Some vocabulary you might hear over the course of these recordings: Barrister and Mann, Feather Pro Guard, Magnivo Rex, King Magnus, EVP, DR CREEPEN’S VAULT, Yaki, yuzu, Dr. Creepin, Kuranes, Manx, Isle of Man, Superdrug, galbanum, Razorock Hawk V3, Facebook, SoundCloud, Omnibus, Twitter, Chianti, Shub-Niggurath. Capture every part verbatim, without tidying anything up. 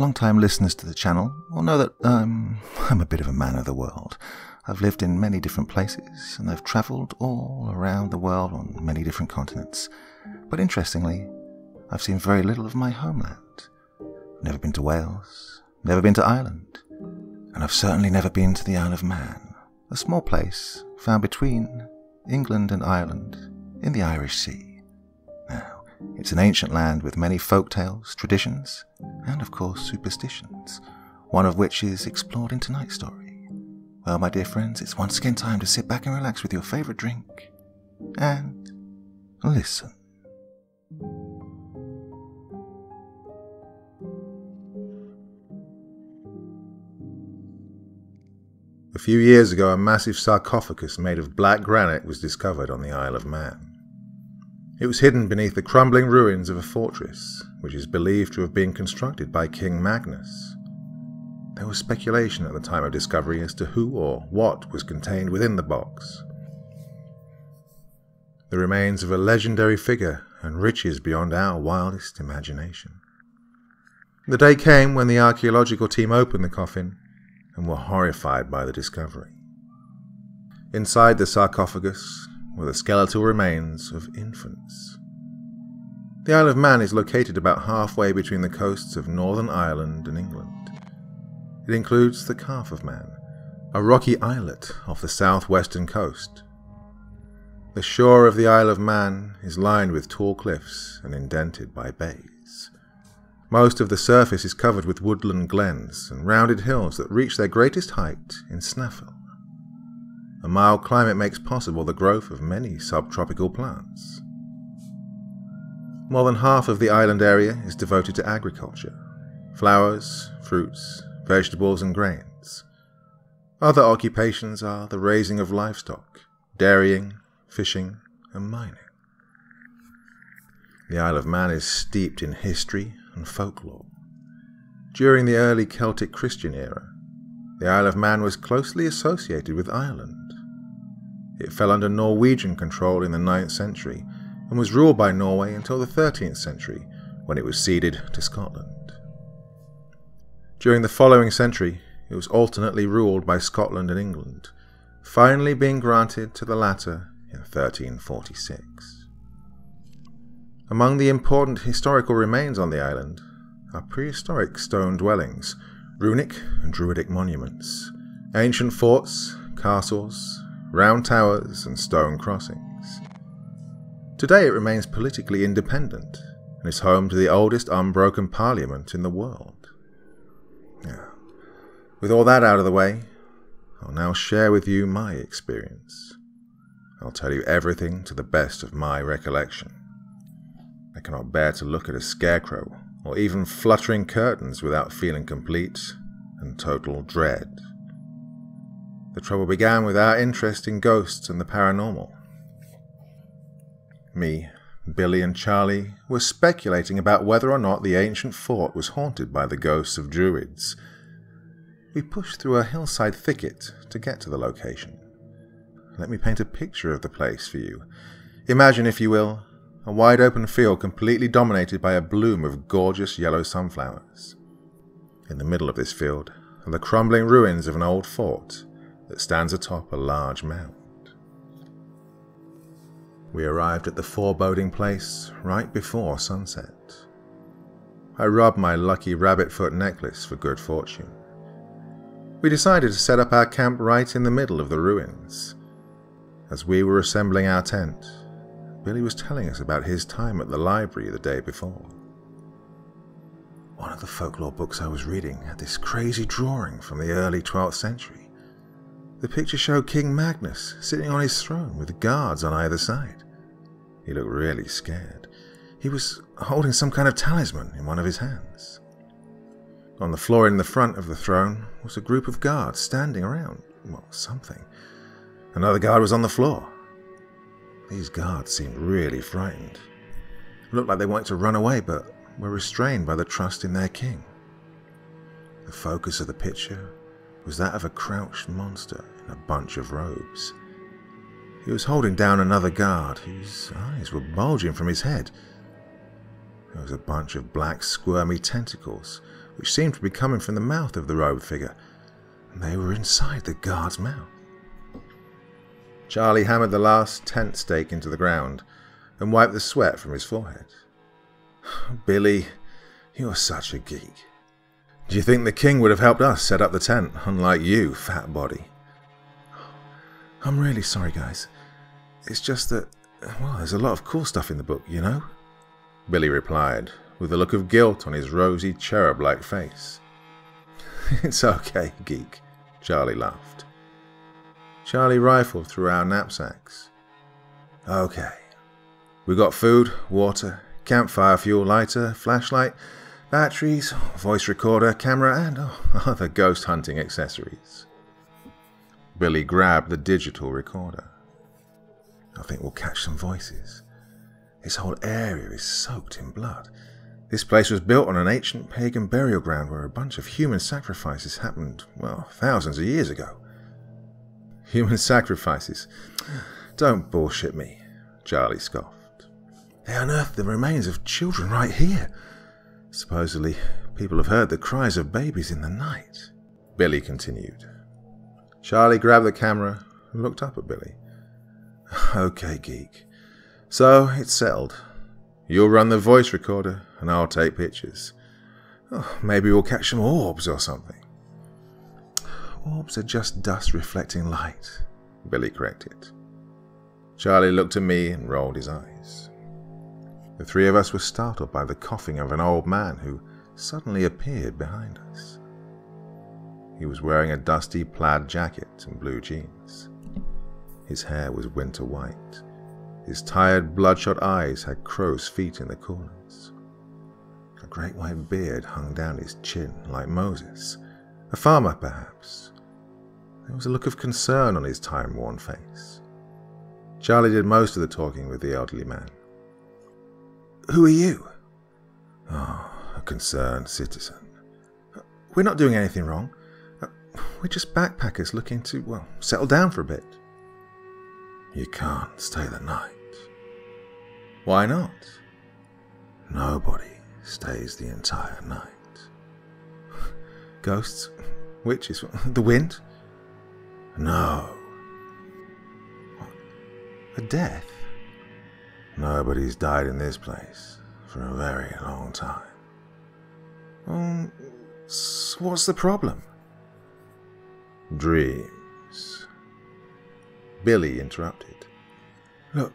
Long-time listeners to the channel will know that um, I'm a bit of a man of the world. I've lived in many different places, and I've travelled all around the world on many different continents. But interestingly, I've seen very little of my homeland. I've never been to Wales, never been to Ireland, and I've certainly never been to the Isle of Man, a small place found between England and Ireland in the Irish Sea. Now, it's an ancient land with many folktales, traditions, and of course superstitions, one of which is explored in tonight's story. Well, my dear friends, it's once again time to sit back and relax with your favourite drink, and listen. A few years ago, a massive sarcophagus made of black granite was discovered on the Isle of Man. It was hidden beneath the crumbling ruins of a fortress, which is believed to have been constructed by King Magnus. There was speculation at the time of discovery as to who or what was contained within the box. The remains of a legendary figure and riches beyond our wildest imagination. The day came when the archaeological team opened the coffin and were horrified by the discovery. Inside the sarcophagus were the skeletal remains of infants. The Isle of Man is located about halfway between the coasts of Northern Ireland and England. It includes the Calf of Man, a rocky islet off the southwestern coast. The shore of the Isle of Man is lined with tall cliffs and indented by bays. Most of the surface is covered with woodland glens and rounded hills that reach their greatest height in Snaffle. A mild climate makes possible the growth of many subtropical plants. More than half of the island area is devoted to agriculture, flowers, fruits, vegetables and grains. Other occupations are the raising of livestock, dairying, fishing and mining. The Isle of Man is steeped in history and folklore. During the early Celtic Christian era, the Isle of Man was closely associated with Ireland. It fell under Norwegian control in the ninth century and was ruled by Norway until the thirteenth century, when it was ceded to Scotland. During the following century, it was alternately ruled by Scotland and England, finally being granted to the latter in thirteen forty-six. Among the important historical remains on the island are prehistoric stone dwellings, runic and druidic monuments, ancient forts, castles, round towers and stone crossings. Today it remains politically independent and is home to the oldest unbroken parliament in the world. Yeah. With all that out of the way, I'll now share with you my experience. I'll tell you everything to the best of my recollection. I cannot bear to look at a scarecrow or even fluttering curtains without feeling complete and total dread. The trouble began with our interest in ghosts and the paranormal. Me, Billy and Charlie were speculating about whether or not the ancient fort was haunted by the ghosts of druids. We pushed through a hillside thicket to get to the location. Let me paint a picture of the place for you. Imagine, if you will, a wide-open field completely dominated by a bloom of gorgeous yellow sunflowers. In the middle of this field are the crumbling ruins of an old fort that stands atop a large mound. We arrived at the foreboding place right before sunset. I rubbed my lucky rabbit foot necklace for good fortune. We decided to set up our camp right in the middle of the ruins. As we were assembling our tent, Billy was telling us about his time at the library the day before. One of the folklore books I was reading had this crazy drawing from the early twelfth century. The picture showed King Magnus sitting on his throne with guards on either side. He looked really scared. He was holding some kind of talisman in one of his hands. On the floor in the front of the throne was a group of guards standing around, well, something. Another guard was on the floor. These guards seemed really frightened. It looked like they wanted to run away, but were restrained by the trust in their king. The focus of the picture was that of a crouched monster in a bunch of robes. He was holding down another guard whose eyes were bulging from his head. There was a bunch of black squirmy tentacles which seemed to be coming from the mouth of the robed figure, and they were inside the guard's mouth. Charlie hammered the last tent stake into the ground and wiped the sweat from his forehead. "Billy, you're such a geek. Do you think the king would have helped us set up the tent, unlike you, fat body?" "I'm really sorry, guys. It's just that, well, there's a lot of cool stuff in the book, you know," Billy replied, with a look of guilt on his rosy, cherub-like face. "It's okay, geek," Charlie laughed. Charlie rifled through our knapsacks. "Okay. We got food, water, campfire fuel, lighter, flashlight, batteries, voice recorder, camera, and oh, other ghost hunting accessories." Billy grabbed the digital recorder. "I think we'll catch some voices. This whole area is soaked in blood. This place was built on an ancient pagan burial ground where a bunch of human sacrifices happened, well, thousands of years ago." "Human sacrifices? Don't bullshit me," Charlie scoffed. "They unearthed the remains of children right here. Supposedly, people have heard the cries of babies in the night," Billy continued. Charlie grabbed the camera and looked up at Billy. "Okay, geek. So, it's settled. You'll run the voice recorder, and I'll take pictures. Oh, maybe we'll catch some orbs or something." "Orbs are just dust reflecting light," Billy corrected. Charlie looked at me and rolled his eyes. The three of us were startled by the coughing of an old man who suddenly appeared behind us. He was wearing a dusty plaid jacket and blue jeans. His hair was winter white. His tired, bloodshot eyes had crow's feet in the corners. A great white beard hung down his chin like Moses, a farmer perhaps. There was a look of concern on his time-worn face. Charlie did most of the talking with the elderly man. "Who are you?" "Oh, a concerned citizen." "We're not doing anything wrong. We're just backpackers looking to, well, settle down for a bit." "You can't stay the night." "Why not?" "Nobody stays the entire night." "Ghosts? Witches? The wind?" "No." "What? A death?" "Nobody's died in this place for a very long time." Um, so what's the problem?" "Dreams," Billy interrupted. "Look,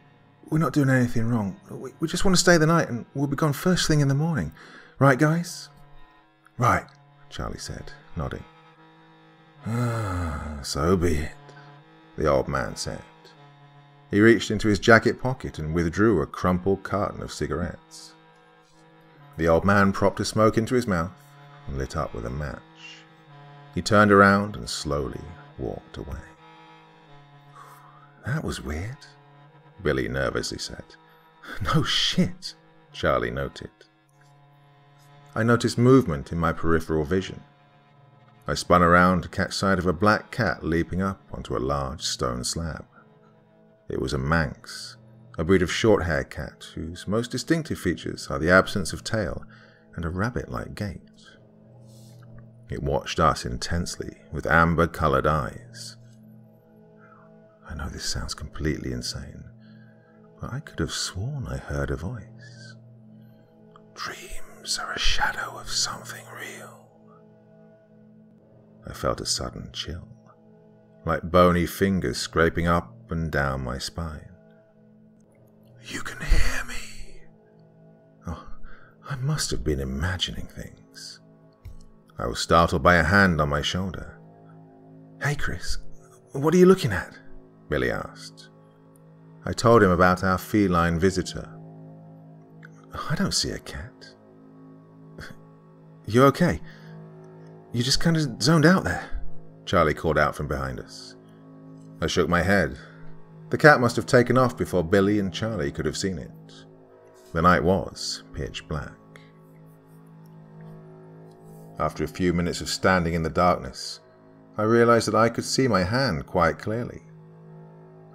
we're not doing anything wrong. We, we just want to stay the night and we'll be gone first thing in the morning. Right, guys?" "Right," Charlie said, nodding. "Ah, so be it," the old man said. He reached into his jacket pocket and withdrew a crumpled carton of cigarettes. The old man propped a smoke into his mouth and lit up with a match. He turned around and slowly walked away. "That was weird," Billy nervously said. "No shit," Charlie noted. I noticed movement in my peripheral vision. I spun around to catch sight of a black cat leaping up onto a large stone slab. It was a Manx, a breed of short-haired cat whose most distinctive features are the absence of tail and a rabbit-like gait. It watched us intensely with amber-coloured eyes. I know this sounds completely insane, but I could have sworn I heard a voice. "Dreams are a shadow of something real." I felt a sudden chill, like bony fingers scraping up and down my spine. "You can hear me." Oh, I must have been imagining things. I was startled by a hand on my shoulder. "Hey, Chris, what are you looking at?" Billy asked. I told him about our feline visitor. "I don't see a cat." "You okay? You just kind of zoned out there," Charlie called out from behind us. I shook my head. The cat must have taken off before Billy and Charlie could have seen it. The night was pitch black. After a few minutes of standing in the darkness, I realized that I could see my hand quite clearly.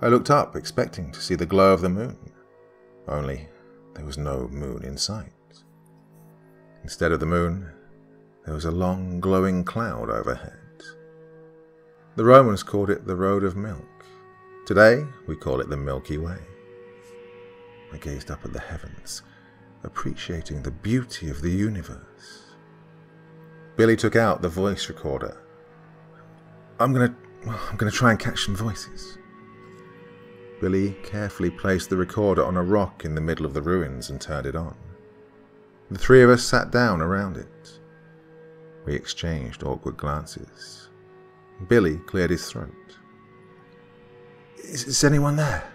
I looked up, expecting to see the glow of the moon, only there was no moon in sight. Instead of the moon, There was a long glowing cloud overhead. The Romans called it the Road of Milk. Today we call it the Milky Way. I gazed up at the heavens, appreciating the beauty of the universe. Billy took out the voice recorder. I'm gonna, well, I'm gonna try and catch some voices. Billy carefully placed the recorder on a rock in the middle of the ruins and turned it on. The three of us sat down around it. We exchanged awkward glances. Billy cleared his throat. Is, is anyone there?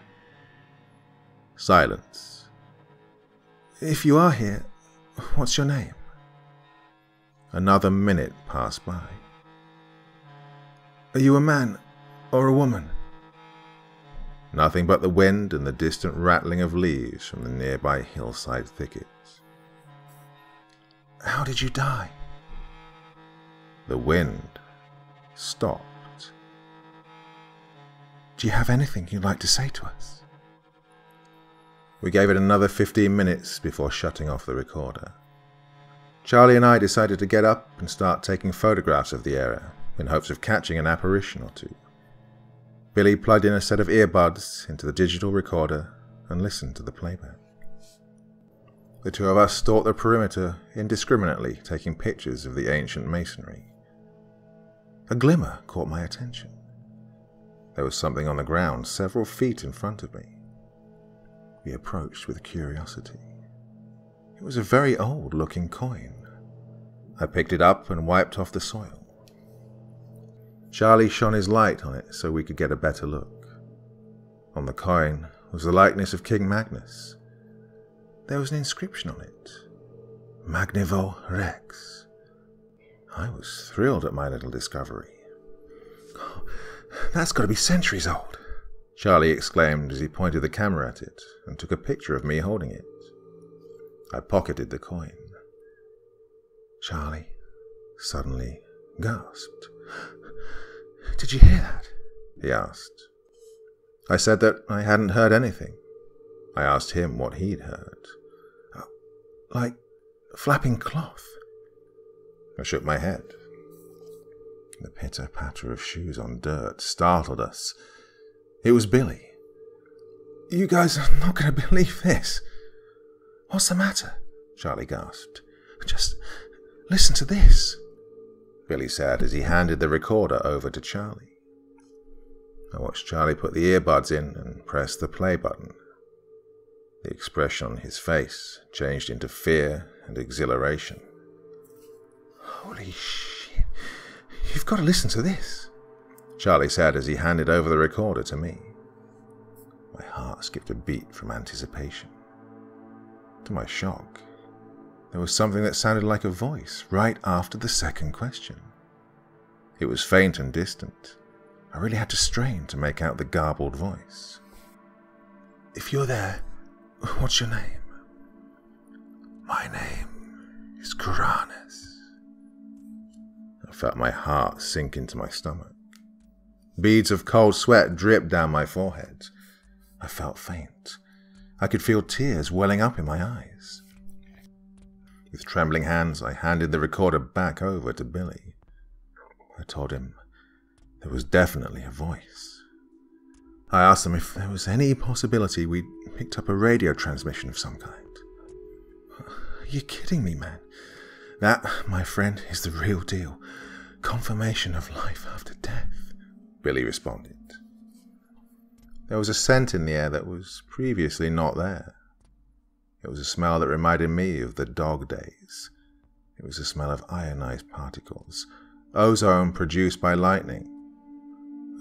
Silence. If you are here, what's your name? Another minute passed by. Are you a man or a woman? Nothing but the wind and the distant rattling of leaves from the nearby hillside thickets. How did you die? The wind stopped. Do you have anything you'd like to say to us? We gave it another fifteen minutes before shutting off the recorder. Charlie and I decided to get up and start taking photographs of the area in hopes of catching an apparition or two. Billy plugged in a set of earbuds into the digital recorder and listened to the playback. The two of us stalked the perimeter, indiscriminately taking pictures of the ancient masonry. A glimmer caught my attention. There was something on the ground several feet in front of me. We approached with curiosity. It was a very old-looking coin. I picked it up and wiped off the soil. Charlie shone his light on it so we could get a better look. On the coin was the likeness of King Magnus. There was an inscription on it. Magnivo Rex. I was thrilled at my little discovery. Oh, that's got to be centuries old, Charlie exclaimed as he pointed the camera at it and took a picture of me holding it. I pocketed the coin. Charlie suddenly gasped. Did you hear that? He asked. I said that I hadn't heard anything. I asked him what he'd heard. Oh, like flapping cloth. I shook my head. The pitter-patter of shoes on dirt startled us. It was Billy. You guys are not going to believe this. What's the matter? Charlie gasped. Just listen to this, Billy said as he handed the recorder over to Charlie. I watched Charlie put the earbuds in and press the play button. The expression on his face changed into fear and exhilaration. Holy shit, you've got to listen to this, Charlie said as he handed over the recorder to me. My heart skipped a beat from anticipation. To my shock, there was something that sounded like a voice right after the second question. It was faint and distant. I really had to strain to make out the garbled voice. If you're there, what's your name? My name is Kuranes. I felt my heart sink into my stomach. Beads of cold sweat dripped down my forehead. I felt faint. I could feel tears welling up in my eyes. With trembling hands, I handed the recorder back over to Billy. I told him there was definitely a voice. I asked him if there was any possibility we'd picked up a radio transmission of some kind. Are you kidding me, man? That, my friend, is the real deal. Confirmation of life after death, Billy responded. There was a scent in the air that was previously not there. It was a smell that reminded me of the dog days. It was a smell of ionized particles, ozone produced by lightning.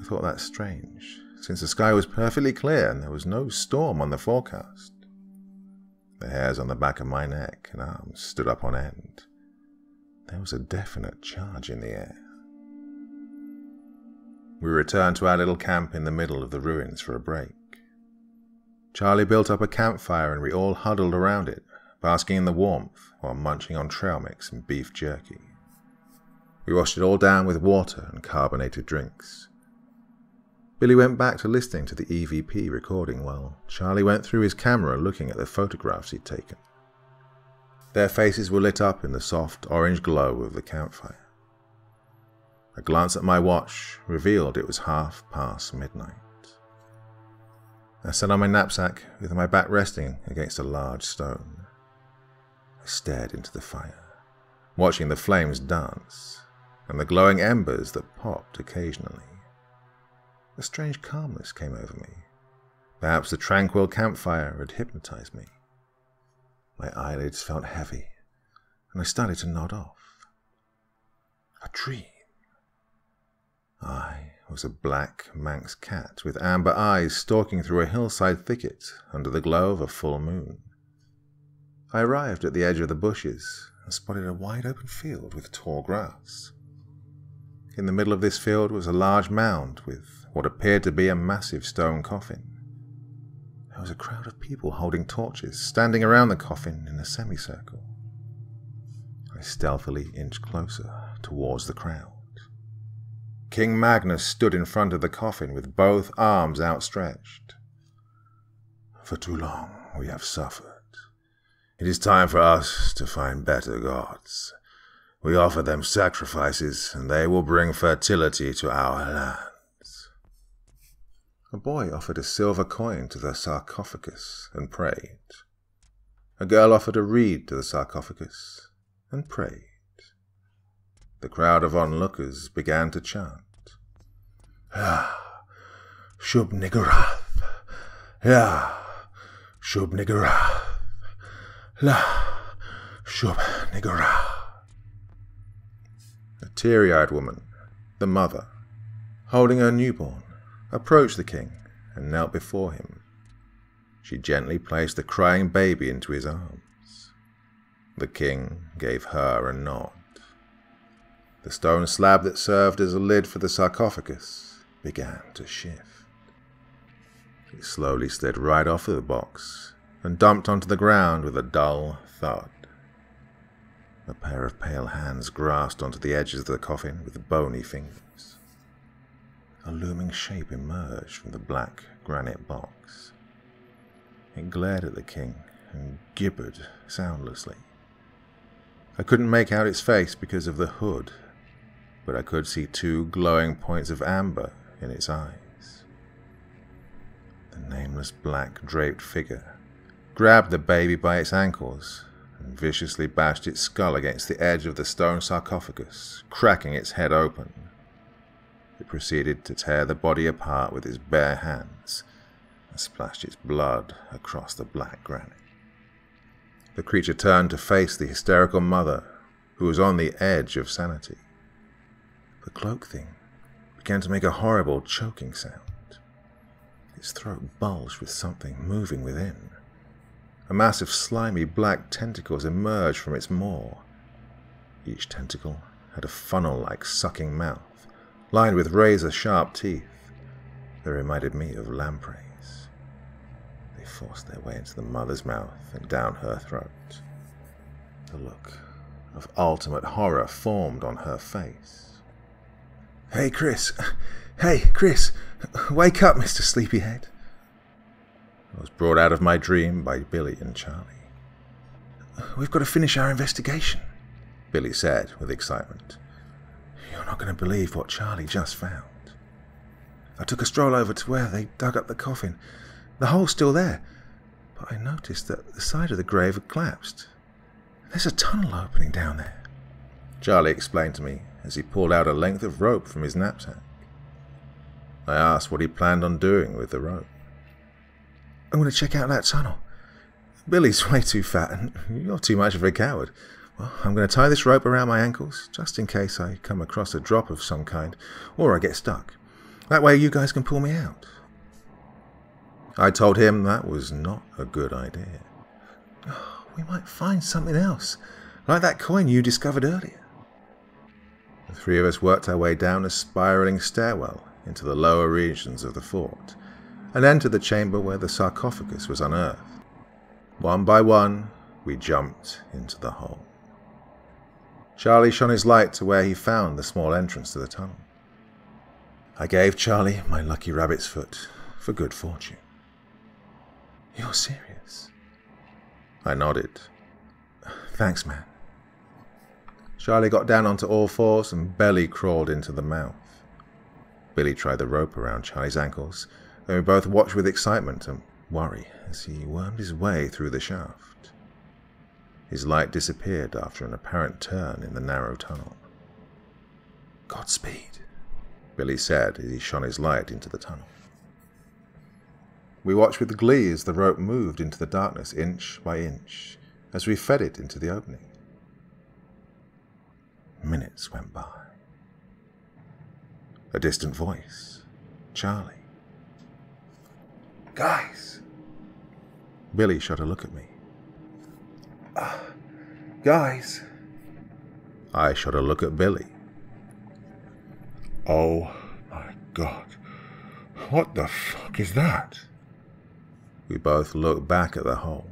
I thought that strange, since the sky was perfectly clear and there was no storm on the forecast. The hairs on the back of my neck and arms stood up on end. There was a definite charge in the air. We returned to our little camp in the middle of the ruins for a break. Charlie built up a campfire and we all huddled around it, basking in the warmth while munching on trail mix and beef jerky. We washed it all down with water and carbonated drinks. Billy went back to listening to the E V P recording while Charlie went through his camera looking at the photographs he'd taken. Their faces were lit up in the soft orange glow of the campfire. A glance at my watch revealed it was half past midnight. I sat on my knapsack with my back resting against a large stone. I stared into the fire, watching the flames dance and the glowing embers that popped occasionally. A strange calmness came over me. Perhaps the tranquil campfire had hypnotized me. My eyelids felt heavy, and I started to nod off. A dream. I was a black Manx cat with amber eyes stalking through a hillside thicket under the glow of a full moon. I arrived at the edge of the bushes and spotted a wide open field with tall grass. In the middle of this field was a large mound with what appeared to be a massive stone coffin. There was a crowd of people holding torches, standing around the coffin in a semicircle. I stealthily inched closer towards the crowd. King Magnus stood in front of the coffin with both arms outstretched. For too long we have suffered. It is time for us to find better gods. We offer them sacrifices, and they will bring fertility to our land. A boy offered a silver coin to the sarcophagus and prayed. A girl offered a reed to the sarcophagus and prayed. The crowd of onlookers began to chant. Ah, Shub-Niggurath. Ah, Shub-Niggurath. Ah, Shub-Niggurath. A teary-eyed woman, the mother, holding her newborn, approached the king and knelt before him. She gently placed the crying baby into his arms. The king gave her a nod. The stone slab that served as a lid for the sarcophagus began to shift. It slowly slid right off of the box and dumped onto the ground with a dull thud. A pair of pale hands grasped onto the edges of the coffin with bony fingers. A looming shape emerged from the black granite box. It glared at the king and gibbered soundlessly. I couldn't make out its face because of the hood, but I could see two glowing points of amber in its eyes. The nameless black draped figure grabbed the baby by its ankles and viciously bashed its skull against the edge of the stone sarcophagus, cracking its head open. It proceeded to tear the body apart with its bare hands and splashed its blood across the black granite. The creature turned to face the hysterical mother, who was on the edge of sanity. The cloak thing began to make a horrible choking sound. Its throat bulged with something moving within. A mass of slimy black tentacles emerged from its maw. Each tentacle had a funnel-like sucking mouth, lined with razor-sharp teeth that reminded me of lampreys. They forced their way into the mother's mouth and down her throat. The look of ultimate horror formed on her face. "Hey, Chris! Hey, Chris! Wake up, Mister Sleepyhead!" I was brought out of my dream by Billy and Charlie. "We've got to finish our investigation," Billy said with excitement. "You're not going to believe what Charlie just found. I took a stroll over to where they dug up the coffin. The hole's still there, but I noticed that the side of the grave had collapsed. There's a tunnel opening down there," Charlie explained to me as he pulled out a length of rope from his knapsack. I asked what he planned on doing with the rope. "I'm going to check out that tunnel. Billy's way too fat, and you're too much of a coward. Well, I'm going to tie this rope around my ankles, just in case I come across a drop of some kind, or I get stuck. That way you guys can pull me out." I told him that was not a good idea. "Oh, we might find something else, like that coin you discovered earlier." The three of us worked our way down a spiraling stairwell into the lower regions of the fort, and entered the chamber where the sarcophagus was unearthed. One by one, we jumped into the hole. Charlie shone his light to where he found the small entrance to the tunnel. I gave Charlie my lucky rabbit's foot for good fortune. "You're serious?" I nodded. Thanks, man. Charlie got down onto all fours and belly crawled into the mouth. Billy tried the rope around Charlie's ankles, and we both watched with excitement and worry as he wormed his way through the shaft. His light disappeared after an apparent turn in the narrow tunnel. Godspeed, Billy said as he shone his light into the tunnel. We watched with glee as the rope moved into the darkness inch by inch as we fed it into the opening. Minutes went by. A distant voice. Charlie. Guys! Billy shot a look at me. Uh, guys! I shot a look at Billy. Oh my God. What the fuck is that? We both looked back at the hole.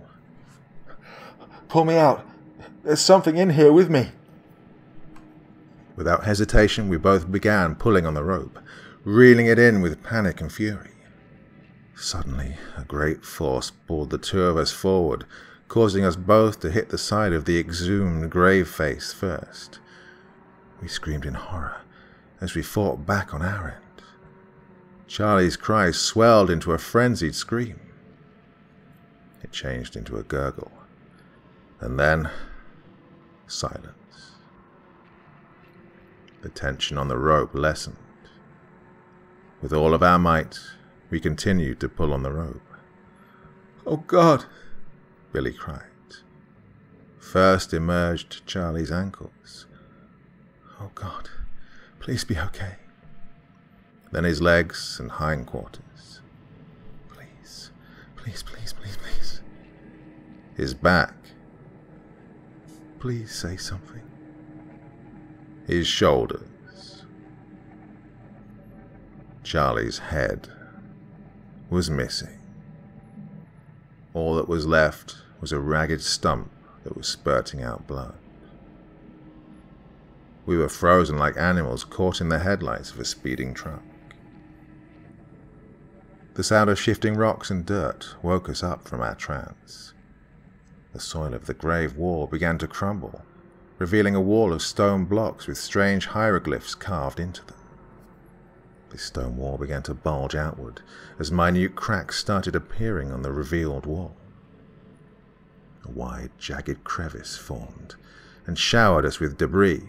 Pull me out. There's something in here with me. Without hesitation, we both began pulling on the rope, reeling it in with panic and fury. Suddenly, a great force pulled the two of us forward, causing us both to hit the side of the exhumed grave face first. We screamed in horror as we fought back on our end. Charlie's cry swelled into a frenzied scream. It changed into a gurgle, and then silence. The tension on the rope lessened. With all of our might, we continued to pull on the rope. Oh, God! Billy cried. First emerged Charlie's ankles. Oh, God, please be okay. Then his legs and hindquarters. Please, please, please, please, please. His back. Please say something. His shoulders. Charlie's head was missing. All that was left was a ragged stump that was spurting out blood. We were frozen like animals caught in the headlights of a speeding truck. The sound of shifting rocks and dirt woke us up from our trance. The soil of the grave wall began to crumble, revealing a wall of stone blocks with strange hieroglyphs carved into them. This stone wall began to bulge outward as minute cracks started appearing on the revealed wall. A wide, jagged crevice formed and showered us with debris.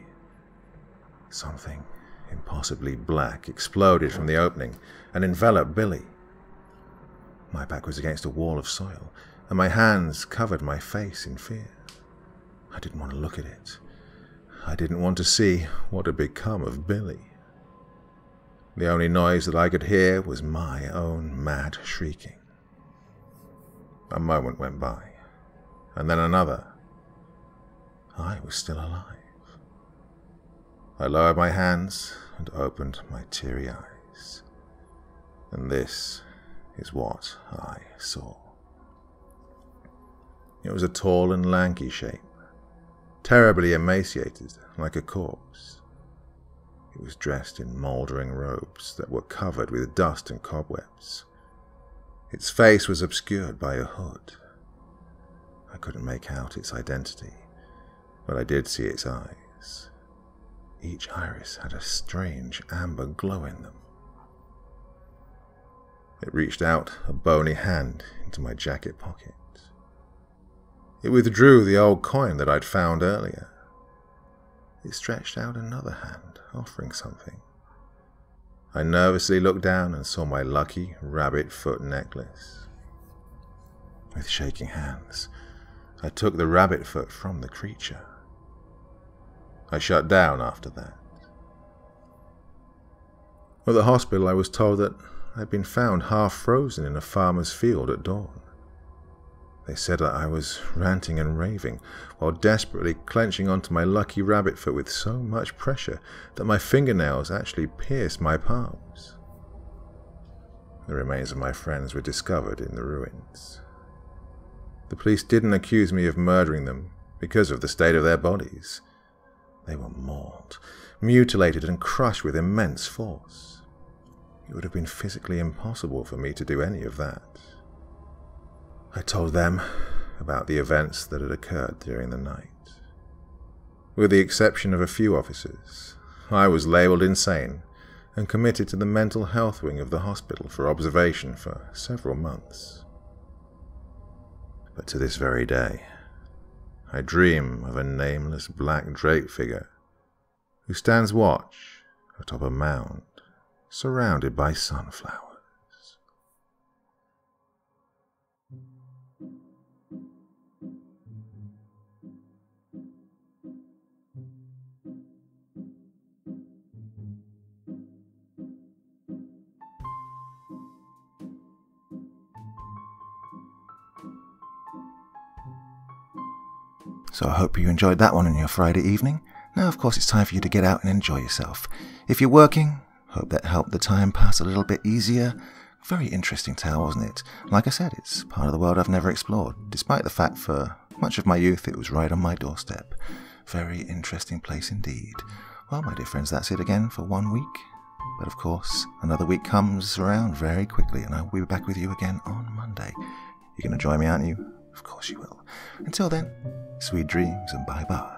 Something impossibly black exploded from the opening and enveloped Billy. My back was against a wall of soil, and my hands covered my face in fear. I didn't want to look at it. I didn't want to see what had become of Billy. The only noise that I could hear was my own mad shrieking. A moment went by, and then another. I was still alive. I lowered my hands and opened my teary eyes. And this is what I saw. It was a tall and lanky shape, terribly emaciated, like a corpse. It was dressed in mouldering robes that were covered with dust and cobwebs. Its face was obscured by a hood. I couldn't make out its identity, but I did see its eyes. Each iris had a strange amber glow in them. It reached out a bony hand into my jacket pocket. It withdrew the old coin that I'd found earlier. It stretched out another hand, offering something. I nervously looked down and saw my lucky rabbit foot necklace. With shaking hands, I took the rabbit foot from the creature. I shut down after that. At the hospital, I was told that I'd been found half frozen in a farmer's field at dawn. They said that I was ranting and raving, while desperately clenching onto my lucky rabbit foot with so much pressure that my fingernails actually pierced my palms. The remains of my friends were discovered in the ruins. The police didn't accuse me of murdering them because of the state of their bodies. They were mauled, mutilated and crushed with immense force. It would have been physically impossible for me to do any of that. I told them about the events that had occurred during the night. With the exception of a few officers, I was labelled insane and committed to the mental health wing of the hospital for observation for several months. But to this very day, I dream of a nameless black draped figure who stands watch atop a mound surrounded by sunflowers. So I hope you enjoyed that one on your Friday evening. Now of course it's time for you to get out and enjoy yourself. If you're working, hope that helped the time pass a little bit easier. Very interesting tale, wasn't it? Like I said, it's part of the world I've never explored, despite the fact for much of my youth it was right on my doorstep. Very interesting place indeed. Well, my dear friends, that's it again for one week. But of course, another week comes around very quickly and I will be back with you again on Monday. You're going to join me, aren't you? Of course you will. Until then, sweet dreams and bye-bye.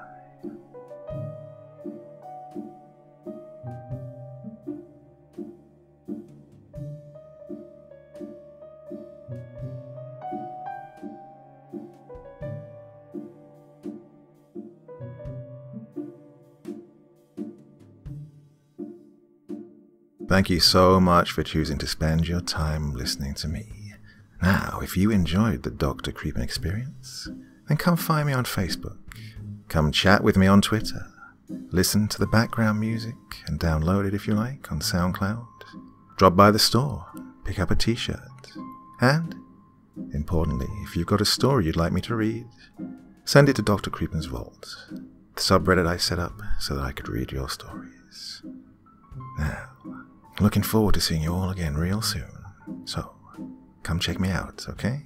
Thank you so much for choosing to spend your time listening to me. Now, if you enjoyed the Doctor Creepin experience, then come find me on Facebook, come chat with me on Twitter, listen to the background music and download it if you like on SoundCloud, drop by the store, pick up a t-shirt, and, importantly, if you've got a story you'd like me to read, send it to Doctor Creepin's Vault, the subreddit I set up so that I could read your stories. Now, looking forward to seeing you all again real soon, so come check me out, okay?